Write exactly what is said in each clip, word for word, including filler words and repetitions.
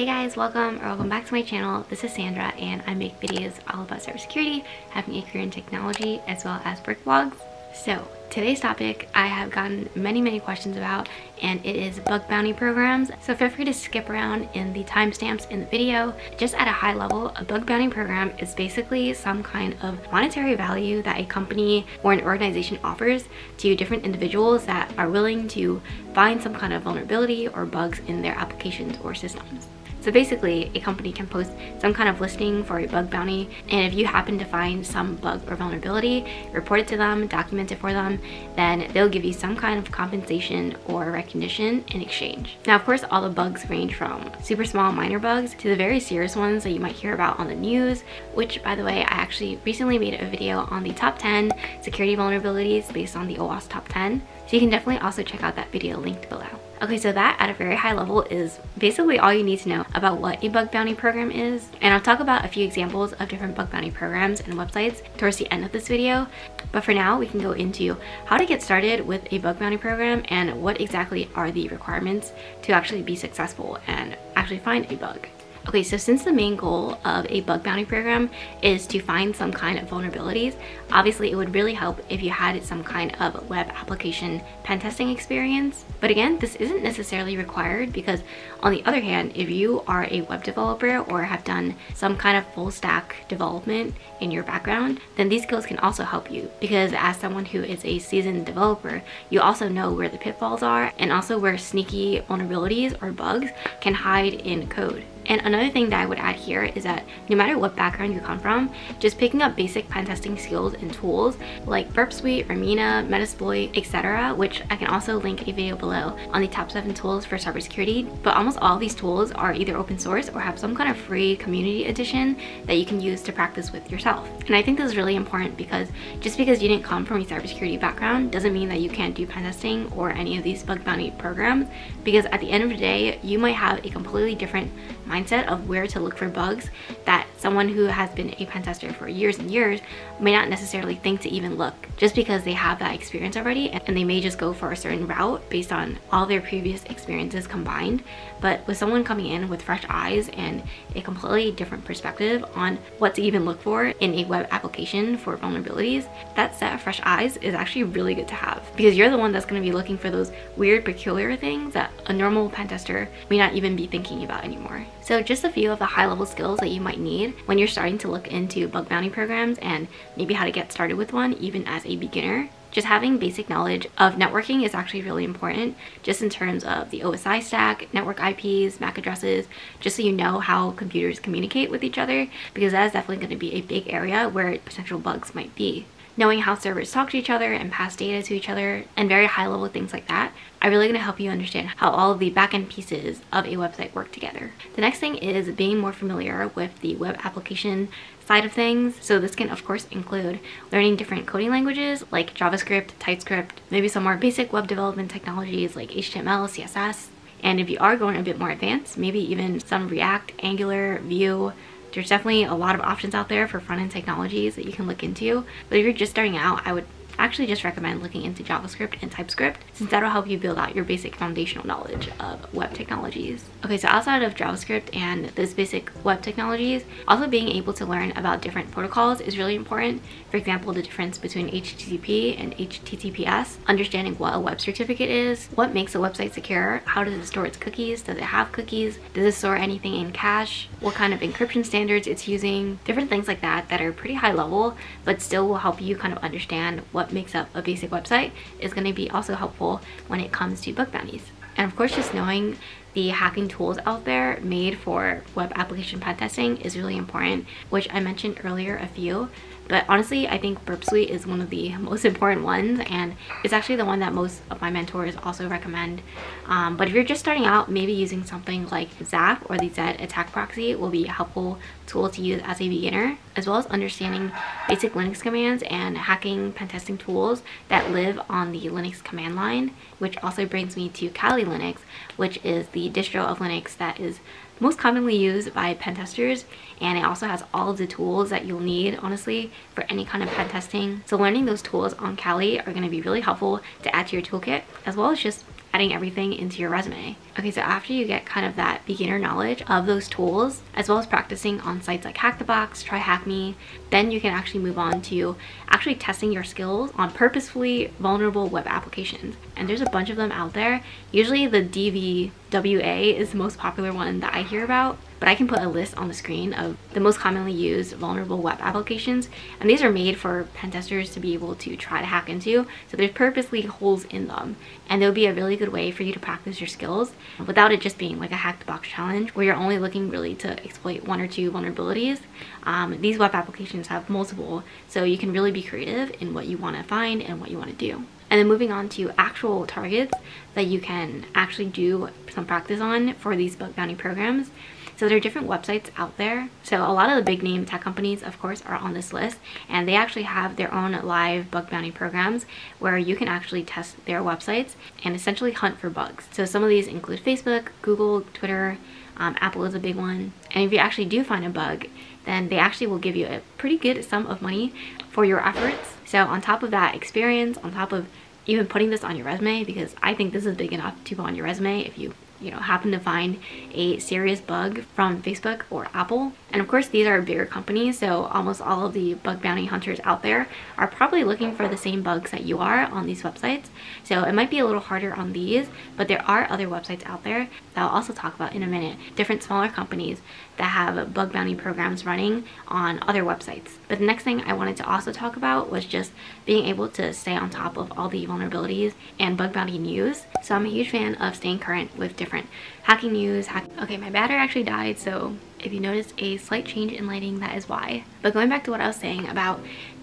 Hey guys, welcome or welcome back to my channel. This is Sandra and I make videos all about cybersecurity, having a career in technology, as well as work vlogs. So today's topic I have gotten many many questions about, and it is bug bounty programs. So feel free to skip around in the timestamps in the video. Just at a high level, a bug bounty program is basically some kind of monetary value that a company or an organization offers to different individuals that are willing to find some kind of vulnerability or bugs in their applications or systems. So basically, a company can post some kind of listing for a bug bounty, and if you happen to find some bug or vulnerability, report it to them, document it for them, then they'll give you some kind of compensation or recognition in exchange. Now, of course, all the bugs range from super small minor bugs to the very serious ones that you might hear about on the news, which, by the way, I actually recently made a video on the top ten security vulnerabilities based on the OWASP top ten, so you can definitely also check out that video linked below. Okay, so that at a very high level is basically all you need to know about what a bug bounty program is. And I'll talk about a few examples of different bug bounty programs and websites towards the end of this video. But for now, we can go into how to get started with a bug bounty program and what exactly are the requirements to actually be successful and actually find a bug. Okay, so since the main goal of a bug bounty program is to find some kind of vulnerabilities, obviously it would really help if you had some kind of web application pen testing experience. But again, this isn't necessarily required because on the other hand, if you are a web developer or have done some kind of full stack development in your background, then these skills can also help you, because as someone who is a seasoned developer, you also know where the pitfalls are and also where sneaky vulnerabilities or bugs can hide in code. And another thing that I would add here is that no matter what background you come from, just picking up basic pen testing skills and tools like Burp Suite, Ramina, Metasploit, et cetera, which I can also link a video below on the top seven tools for cybersecurity. But almost all these tools are either open source or have some kind of free community edition that you can use to practice with yourself. And I think this is really important because just because you didn't come from a cybersecurity background doesn't mean that you can't do pen testing or any of these bug bounty programs, because at the end of the day, you might have a completely different mindset of where to look for bugs that someone who has been a pen tester for years and years may not necessarily think to even look, just because they have that experience already and they may just go for a certain route based on all their previous experiences combined. But with someone coming in with fresh eyes and a completely different perspective on what to even look for in a web application for vulnerabilities, that set of fresh eyes is actually really good to have, because you're the one that's going to be looking for those weird, peculiar things that a normal pen tester may not even be thinking about anymore. So just a few of the high-level skills that you might need when you're starting to look into bug bounty programs and maybe how to get started with one even as a beginner. Just having basic knowledge of networking is actually really important, just in terms of the O S I stack, network I Ps, M A C addresses, just so you know how computers communicate with each other, because that is definitely going to be a big area where potential bugs might be. Knowing how servers talk to each other and pass data to each other and very high-level things like that are really going to help you understand how all of the back-end pieces of a website work together. The next thing is being more familiar with the web application side of things. So this can of course include learning different coding languages like JavaScript, TypeScript, maybe some more basic web development technologies like H T M L, C S S, and if you are going a bit more advanced, maybe even some React, Angular, Vue. There's definitely a lot of options out there for front-end technologies that you can look into, but if you're just starting out, I would actually just recommend looking into JavaScript and TypeScript, since that'll help you build out your basic foundational knowledge of web technologies. Okay, so outside of JavaScript and those basic web technologies, also being able to learn about different protocols is really important. For example, the difference between H T T P and H T T P S, understanding what a web certificate is, what makes a website secure, how does it store its cookies, does it have cookies, does it store anything in cache, what kind of encryption standards it's using, different things like that that are pretty high level, but still will help you kind of understand what makes up a basic website is going to be also helpful when it comes to bug bounties. And of course, just knowing the hacking tools out there made for web application pen testing is really important, which I mentioned earlier a few, but honestly I think Burp Suite is one of the most important ones, and it's actually the one that most of my mentors also recommend. Um, but if you're just starting out, maybe using something like Zap or the Zed attack proxy will be a helpful tool to use as a beginner, as well as understanding basic Linux commands and hacking pen testing tools that live on the Linux command line, which also brings me to Kali Linux, which is the the distro of Linux that is most commonly used by pen testers, and it also has all of the tools that you'll need honestly for any kind of pen testing. So learning those tools on Kali are going to be really helpful to add to your toolkit, as well as just adding everything into your resume. Okay, so after you get kind of that beginner knowledge of those tools, as well as practicing on sites like Hack the Box, TryHackMe, then you can actually move on to actually testing your skills on purposefully vulnerable web applications. And there's a bunch of them out there. Usually the D V W A is the most popular one that I hear about, but I can put a list on the screen of the most commonly used vulnerable web applications. And these are made for pen testers to be able to try to hack into. So there's purposely holes in them. And they'll be a really good way for you to practice your skills without it just being like a Hack the Box challenge where you're only looking really to exploit one or two vulnerabilities. Um, these web applications have multiple, so you can really be creative in what you want to find and what you want to do. And then moving on to actual targets that you can actually do some practice on for these bug bounty programs. So there are different websites out there. So a lot of the big name tech companies, of course, are on this list, and they actually have their own live bug bounty programs where you can actually test their websites and essentially hunt for bugs. So some of these include Facebook, Google, Twitter, um, Apple is a big one. And if you actually do find a bug, then they actually will give you a pretty good sum of money for your efforts. So on top of that experience, on top of even putting this on your resume, because I think this is big enough to put on your resume if you you know, happen to find a serious bug from Facebook or Apple. And of course, these are bigger companies, so almost all of the bug bounty hunters out there are probably looking for the same bugs that you are on these websites. So it might be a little harder on these, but there are other websites out there that I'll also talk about in a minute, different smaller companies that have bug bounty programs running on other websites. But the next thing I wanted to also talk about was just being able to stay on top of all the vulnerabilities and bug bounty news. So I'm a huge fan of staying current with different hacking news. Hack okay, my battery actually died, so if you noticed a slight change in lighting, that is why. But going back to what I was saying about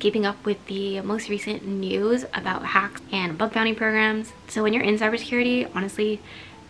keeping up with the most recent news about hacks and bug bounty programs. So when you're in cybersecurity, honestly,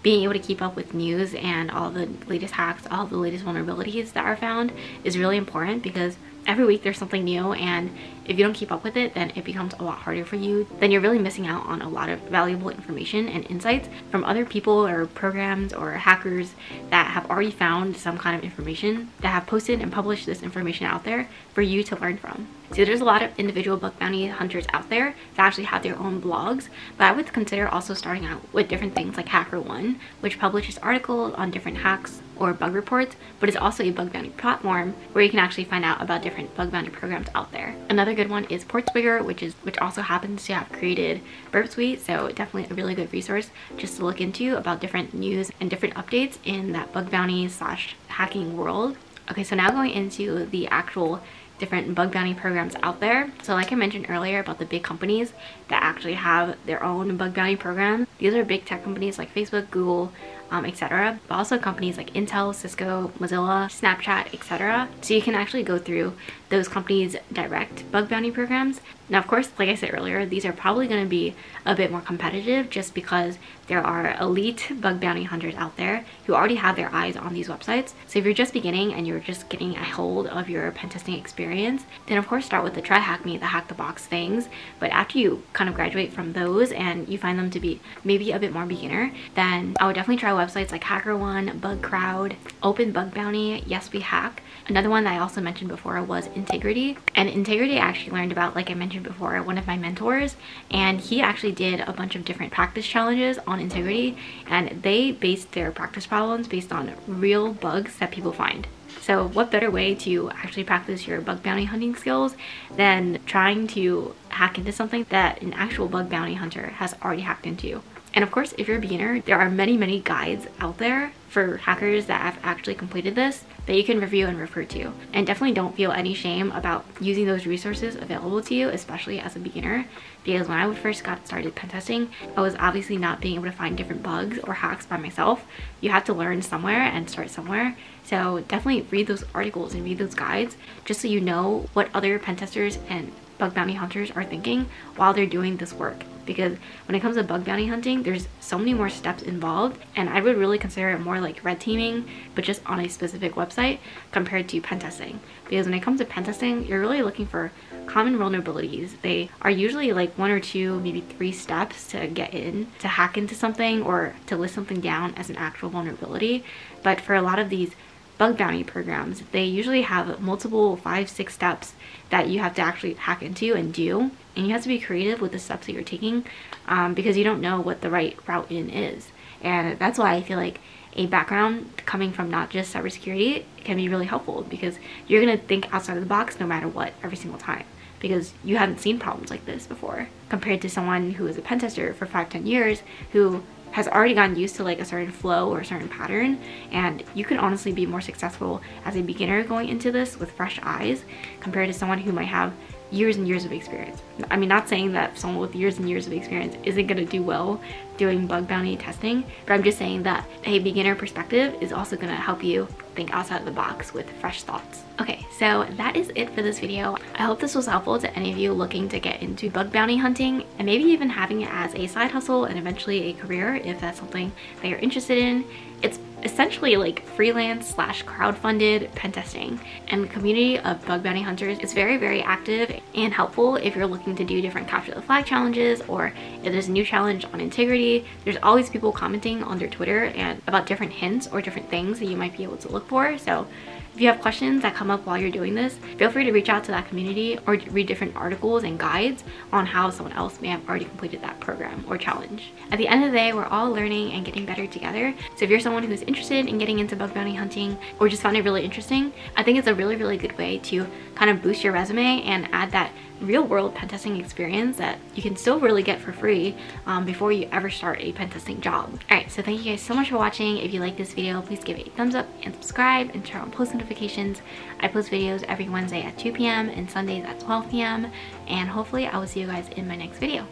being able to keep up with news and all the latest hacks, all the latest vulnerabilities that are found is really important, because every week there's something new, and if you don't keep up with it, then it becomes a lot harder for you. Then you're really missing out on a lot of valuable information and insights from other people or programs or hackers that have already found some kind of information, that have posted and published this information out there for you to learn from. So there's a lot of individual bug bounty hunters out there that actually have their own blogs, but I would consider also starting out with different things like HackerOne, which publishes articles on different hacks or bug reports, but it's also a bug bounty platform where you can actually find out about different bug bounty programs out there. Another good one is PortSwigger, which is which also happens to have created Burp Suite, so definitely a really good resource just to look into about different news and different updates in that bug bounty slash hacking world. Okay, so now going into the actual different bug bounty programs out there. So like I mentioned earlier about the big companies that actually have their own bug bounty programs. These are big tech companies like Facebook, Google, um, et cetera, but also companies like Intel, Cisco, Mozilla, Snapchat, et cetera. So you can actually go through those companies' direct bug bounty programs. Now, of course, like I said earlier, these are probably going to be a bit more competitive just because there are elite bug bounty hunters out there who already have their eyes on these websites. So if you're just beginning and you're just getting a hold of your pen testing experience, then of course start with the TryHackMe, the Hack the Box things. But after you kind of graduate from those and you find them to be maybe a bit more beginner, then I would definitely try websites like HackerOne, Bugcrowd, Open Bug Bounty, Yes We Hack. Another one that I also mentioned before was Integrity. And Integrity I actually learned about, like I mentioned before, one of my mentors, and he actually did a bunch of different practice challenges on Integrity, and they based their practice problems based on real bugs that people find. So what better way to actually practice your bug bounty hunting skills than trying to hack into something that an actual bug bounty hunter has already hacked into? And of course, if you're a beginner, there are many, many guides out there for hackers that have actually completed this that you can review and refer to. And definitely don't feel any shame about using those resources available to you, especially as a beginner, because when I first got started pen testing, I was obviously not being able to find different bugs or hacks by myself. You have to learn somewhere and start somewhere. So definitely read those articles and read those guides just so you know what other pen testers and bug bounty hunters are thinking while they're doing this work. Because when it comes to bug bounty hunting, there's so many more steps involved, and I would really consider it more like red teaming, but just on a specific website compared to pen testing. Because when it comes to pen testing, you're really looking for common vulnerabilities. They are usually like one or two, maybe three steps to get in, to hack into something or to list something down as an actual vulnerability. But for a lot of these bug bounty programs. They usually have multiple five, six steps that you have to actually hack into and do. And you have to be creative with the steps that you're taking um, because you don't know what the right route in is. And that's why I feel like a background coming from not just cybersecurity can be really helpful, because you're going to think outside of the box no matter what every single time, because you haven't seen problems like this before, compared to someone who is a pen tester for five, ten years who has already gotten used to like a certain flow or a certain pattern. And you can honestly be more successful as a beginner going into this with fresh eyes compared to someone who might have years and years of experience. I mean, not saying that someone with years and years of experience isn't going to do well doing bug bounty testing, but I'm just saying that a beginner perspective is also going to help you think outside of the box with fresh thoughts. Okay, so that is it for this video. I hope this was helpful to any of you looking to get into bug bounty hunting, and maybe even having it as a side hustle and eventually a career if that's something that you're interested in. It's essentially like freelance slash crowdfunded pen testing, and the community of bug bounty hunters is very, very active and helpful if you're looking to do different capture the flag challenges, or if there's a new challenge on Integrity, there's always people commenting on their Twitter and about different hints or different things that you might be able to look for. So if you have questions that come up while you're doing this, feel free to reach out to that community or read different articles and guides on how someone else may have already completed that program or challenge. At the end of the day, we're all learning and getting better together. So if you're someone who's interested in getting into bug bounty hunting or just found it really interesting, I think it's a really, really good way to kind of boost your resume and add that real world pen testing experience that you can still really get for free um, before you ever start a pen testing job. Alright, so thank you guys so much for watching. If you like this video, please give it a thumbs up and subscribe and turn on post notifications. I post videos every Wednesday at two p m and Sundays at twelve p m and hopefully I will see you guys in my next video.